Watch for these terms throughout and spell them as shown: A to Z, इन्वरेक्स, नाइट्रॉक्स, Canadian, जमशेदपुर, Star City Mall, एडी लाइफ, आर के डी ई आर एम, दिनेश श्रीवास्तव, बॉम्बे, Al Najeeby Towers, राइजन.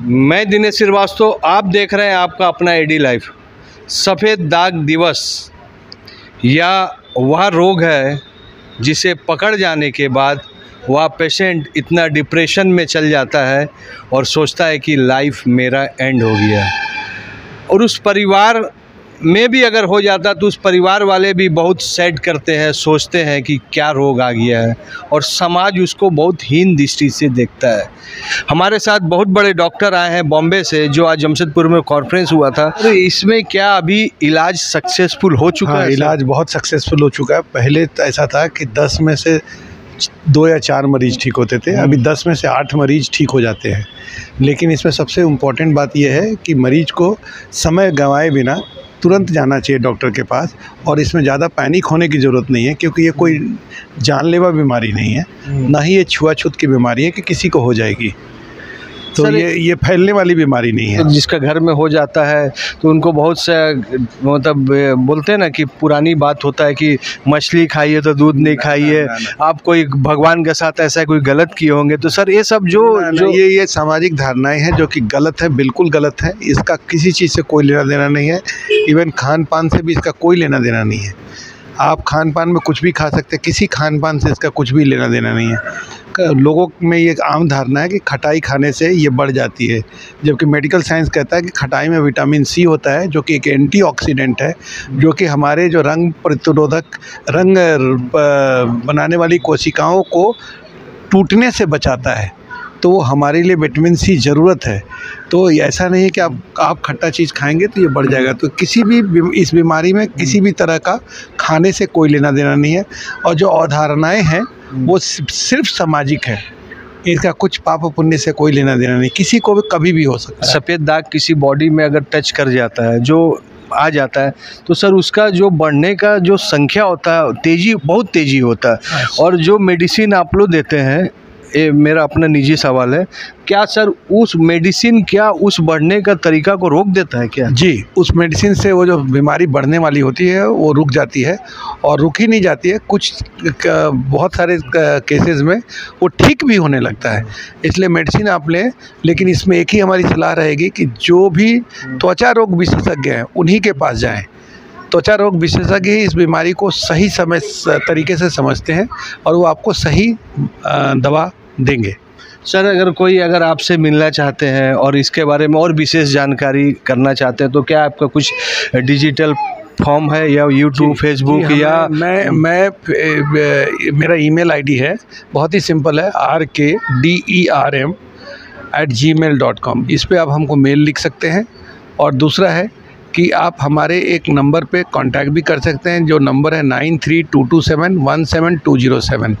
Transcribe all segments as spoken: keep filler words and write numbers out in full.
मैं दिनेश श्रीवास्तव, आप देख रहे हैं आपका अपना एडी लाइफ। सफ़ेद दाग दिवस या वह रोग है जिसे पकड़ जाने के बाद वह पेशेंट इतना डिप्रेशन में चल जाता है और सोचता है कि लाइफ मेरा एंड हो गया। और उस परिवार में भी अगर हो जाता तो उस परिवार वाले भी बहुत सैड करते हैं, सोचते हैं कि क्या रोग आ गया है, और समाज उसको बहुत हीन दृष्टि से देखता है। हमारे साथ बहुत बड़े डॉक्टर आए हैं बॉम्बे से, जो आज जमशेदपुर में कॉन्फ्रेंस हुआ था। तो इसमें क्या अभी इलाज सक्सेसफुल हो चुका हाँ, है? इलाज बहुत सक्सेसफुल हो चुका है। पहले ऐसा था कि दस में से दो या चार मरीज़ ठीक होते थे, अभी दस में से आठ मरीज़ ठीक हो जाते हैं। लेकिन इसमें सबसे इम्पोर्टेंट बात यह है कि मरीज़ को समय गंवाए बिना तुरंत जाना चाहिए डॉक्टर के पास, और इसमें ज़्यादा पैनिक होने की ज़रूरत नहीं है, क्योंकि ये कोई जानलेवा बीमारी नहीं है, ना ही ये छुआछूत की बीमारी है कि किसी को हो जाएगी। तो ये ये फैलने वाली बीमारी नहीं है। जिसका घर में हो जाता है तो उनको बहुत से मतलब बोलते हैं ना कि पुरानी बात होता है कि मछली खाइए तो दूध नहीं खाइए। आप कोई भगवान के साथ ऐसा कोई गलत किए होंगे, तो सर ये सब जो ना, जो ना, ये ये सामाजिक धारणाएं हैं जो कि गलत है, बिल्कुल गलत है। इसका किसी चीज़ से कोई लेना देना नहीं है। इवन खान पान से भी इसका कोई लेना देना नहीं है। आप खान पान में कुछ भी खा सकते हैं, किसी खान पान से इसका कुछ भी लेना देना नहीं है। लोगों में ये आम धारणा है कि खटाई खाने से ये बढ़ जाती है, जबकि मेडिकल साइंस कहता है कि खटाई में विटामिन सी होता है, जो कि एक एंटीऑक्सीडेंट है, जो कि हमारे जो रंग प्रतिरोधक, रंग बनाने वाली कोशिकाओं को टूटने से बचाता है। तो वो हमारे लिए विटामिन सी ज़रूरत है। तो ऐसा नहीं है कि आप आप खट्टा चीज़ खाएंगे तो ये बढ़ जाएगा। तो किसी भी इस बीमारी में किसी भी तरह का खाने से कोई लेना देना नहीं है। और जो अवधारणाएँ हैं वो सिर्फ सामाजिक है, इसका कुछ पाप पुण्य से कोई लेना देना नहीं। किसी को भी कभी भी हो सकता है। सफ़ेद दाग किसी बॉडी में अगर टच कर जाता है, जो आ जाता है, तो सर उसका जो बढ़ने का जो संख्या होता है, तेज़ी बहुत तेज़ी होता है। और जो मेडिसिन आप लोग देते हैं, ये मेरा अपना निजी सवाल है, क्या सर उस मेडिसिन क्या उस बढ़ने का तरीका को रोक देता है क्या? जी, उस मेडिसिन से वो जो बीमारी बढ़ने वाली होती है वो रुक जाती है, और रुक ही नहीं जाती है। कुछ बहुत सारे केसेस में वो ठीक भी होने लगता है। इसलिए मेडिसिन आप लें, लेकिन इसमें एक ही हमारी सलाह रहेगी कि जो भी त्वचा रोग विशेषज्ञ हैं उन्हीं के पास जाएँ। त्वचा रोग विशेषज्ञ इस बीमारी को सही समय तरीके से समझते हैं और वो आपको सही दवा देंगे। सर अगर कोई अगर आपसे मिलना चाहते हैं और इसके बारे में और विशेष जानकारी करना चाहते हैं, तो क्या आपका कुछ डिजिटल फॉर्म है या यूट्यूब, फेसबुक या? मैं मैं मेरा ईमेल आईडी है, बहुत ही सिंपल है, आर के डी ई आर एम at Gmail dot com. इस पर आप हमको मेल लिख सकते हैं। और दूसरा है कि आप हमारे एक नंबर पे कांटेक्ट भी कर सकते हैं, जो नंबर है nine three two two seven one seven two zero seven.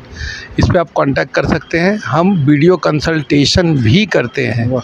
इस पे आप कांटेक्ट कर सकते हैं। हम वीडियो कंसल्टेशन भी करते हैं,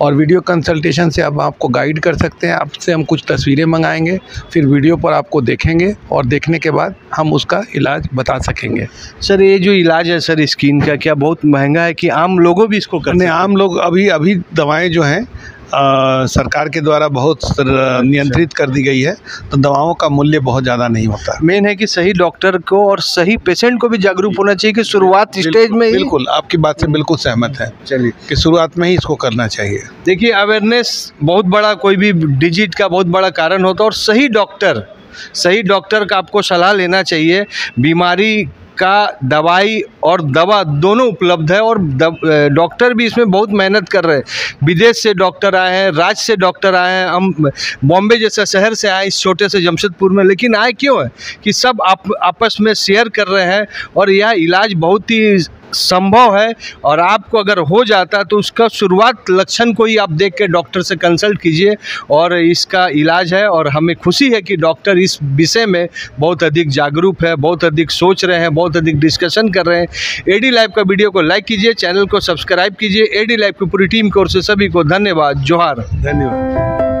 और वीडियो कंसल्टेशन से अब आपको गाइड कर सकते हैं। आपसे हम कुछ तस्वीरें मंगाएंगे, फिर वीडियो पर आपको देखेंगे, और देखने के बाद हम उसका इलाज बता सकेंगे। सर ये जो इलाज है सर स्किन का, क्या बहुत महंगा है कि आम लोगों भी इसको करने? आम लोग अभी अभी दवाएँ जो हैं आ, सरकार के द्वारा बहुत नियंत्रित कर दी गई है, तो दवाओं का मूल्य बहुत ज़्यादा नहीं होता। मेन है कि सही डॉक्टर को और सही पेशेंट को भी जागरूक होना चाहिए कि शुरुआत स्टेज में ही। बिल्कुल, आपकी बात से बिल्कुल सहमत है। चलिए, कि शुरुआत में ही इसको करना चाहिए। देखिए, अवेयरनेस बहुत बड़ा, कोई भी डिजीज का बहुत बड़ा कारण होता है, और सही डॉक्टर सही डॉक्टर का आपको सलाह लेना चाहिए। बीमारी का दवाई और दवा दोनों उपलब्ध है, और डॉक्टर भी इसमें बहुत मेहनत कर रहे हैं। विदेश से डॉक्टर आए हैं, राज्य से डॉक्टर आए हैं, हम बॉम्बे जैसा शहर से आए, इस छोटे से जमशेदपुर में, लेकिन आए क्यों है कि सब आप आपस में शेयर कर रहे हैं, और यह इलाज बहुत ही संभव है। और आपको अगर हो जाता तो उसका शुरुआत लक्षण को ही आप देख के डॉक्टर से कंसल्ट कीजिए, और इसका इलाज है। और हमें खुशी है कि डॉक्टर इस विषय में बहुत अधिक जागरूक है, बहुत अधिक सोच रहे हैं, बहुत अधिक डिस्कशन कर रहे हैं। एडी लाइफ का वीडियो को लाइक कीजिए, चैनल को सब्सक्राइब कीजिए। एडी लाइफ की पूरी टीम की ओर से सभी को धन्यवाद, जोहार, धन्यवाद।